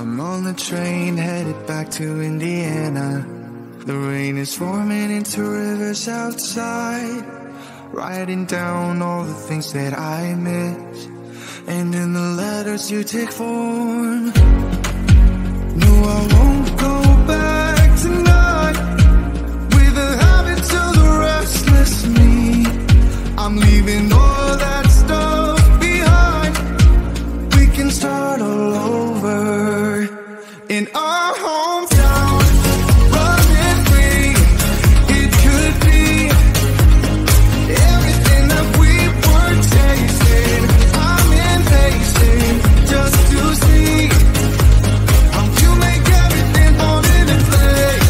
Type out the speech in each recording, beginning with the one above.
I'm on the train headed back to Indiana. The rain is forming into rivers outside, writing down all the things that I miss, and in the letters you take form. No, I won't go back tonight with the habits of the restless me. I'm leaving all that stuff behind. We can start all over in our hometown. Running free, it could be everything that we were chasing. I'm impatient just to see how you make everything fall into place.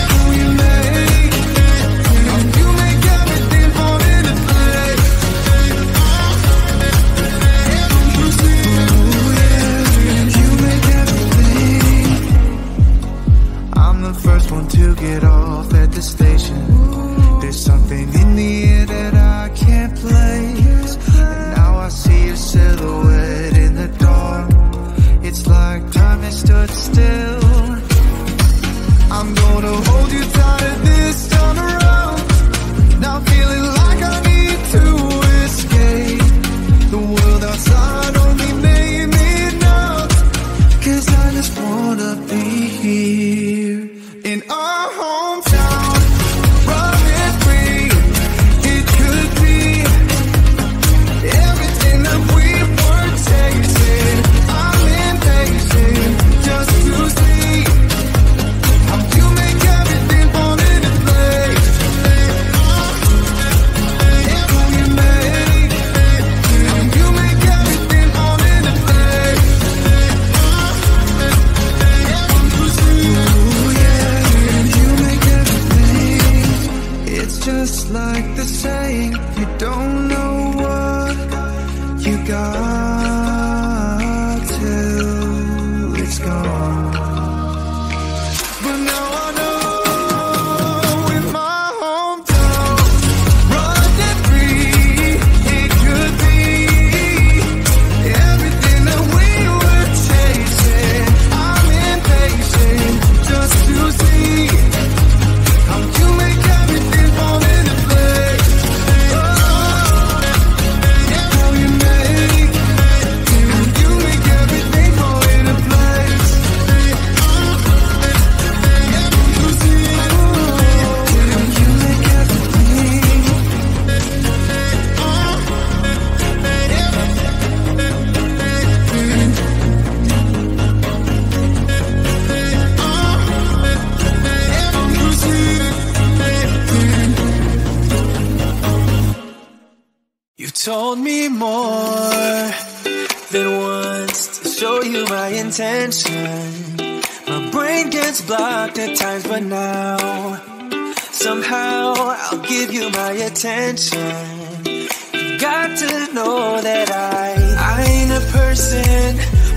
How you make everything fall into place. You see, ooh, yeah, you make everything. I'm the first one to get off at the station. There's something in the air that I can't place, and now I see your silhouette in the dark. It's like time has stood still. I'm gonna hold you tighter this time around. Now feeling like I need to escape. The world outside only made me numb, 'cause I just wanna be here in our hometown. Running free, it could be everything that we were chasing. I'm impatient just to see how you make everything fall into place. How you make everything fall into place. Ooh, yeah, you make everything. It's just like the saying, you don't know what you got till it's gone. But now I know in my hometown, running free, it could be everything that we were chasing. I'm impatient just to see how you make everything fall into place. How you make everything fall into place. You see, you make everything. You see. You told me more than once to show you my intention. My brain gets blocked at times, but now somehow I'll give you my attention. You got to know that I ain't a person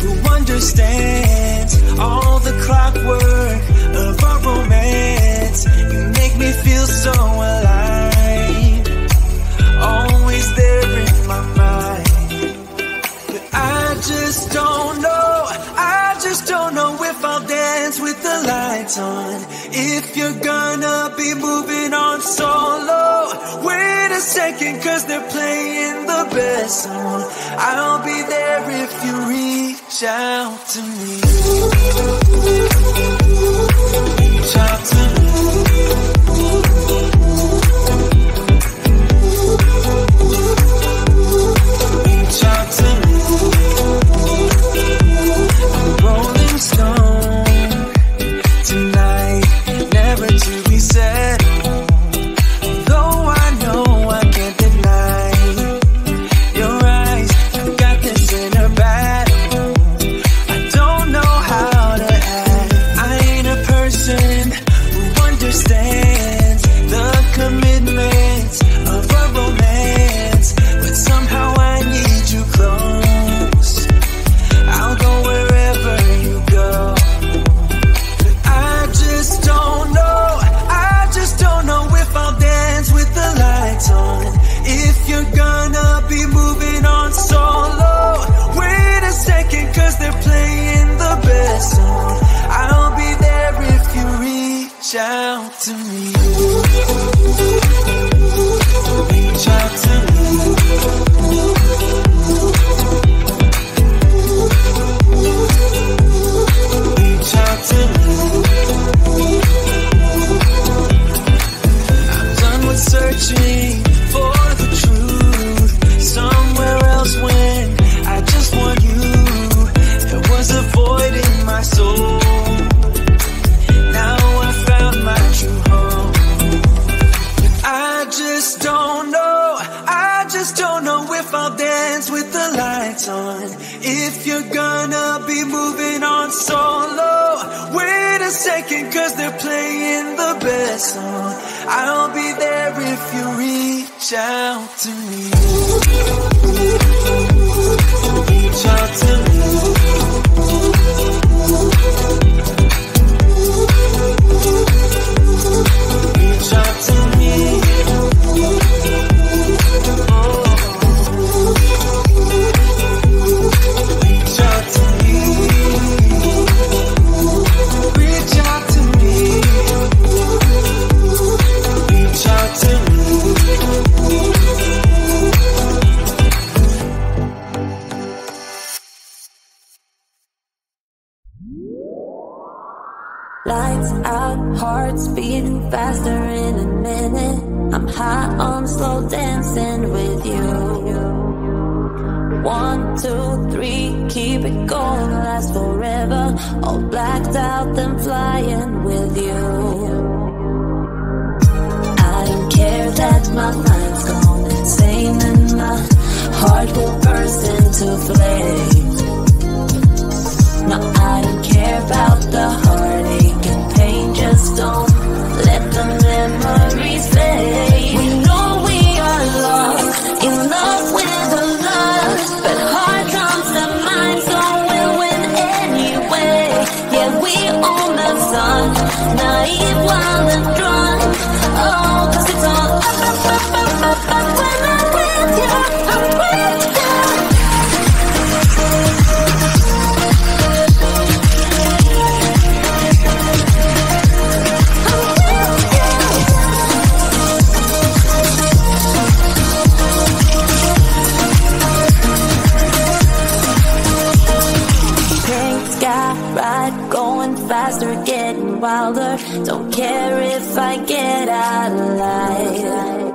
who understands all the clockwork of our romance. You make me feel so alive, always there in my mind. But I just don't know, I just don't know if I'll dance with the lights on, if you're gonna be moving on solo. Wait a second, 'cause they're playing the best song. I'll be there if you reach out to me. Reach out to me. Reach out to me. I'm a rolling stone tonight, never to be settled. I'll dance with the lights on. If you're gonna be moving on solo, wait a second, cause they're playing the best song. I'll be there if you reach out to me. Reach out to me. Reach out to me. Lights out, hearts beating faster in a minute. I'm high on slow dancing with you. 1, 2, 3, keep it going, last forever. All blacked out, then flying with you. I don't care that my mind's gone insane and my heart will burst into flames. No, I don't care about the heartache and pain. Just don't let the memories fade. We know we are lost, in love with the love, but heart comes to mind, so we'll win anyway. Yeah, we own the sun, naive, wild and drunk. Oh, cause it's all up, up, up, up, up, up. When I'm with you, I'm with you. Faster, getting wilder. Don't care if I get out alive.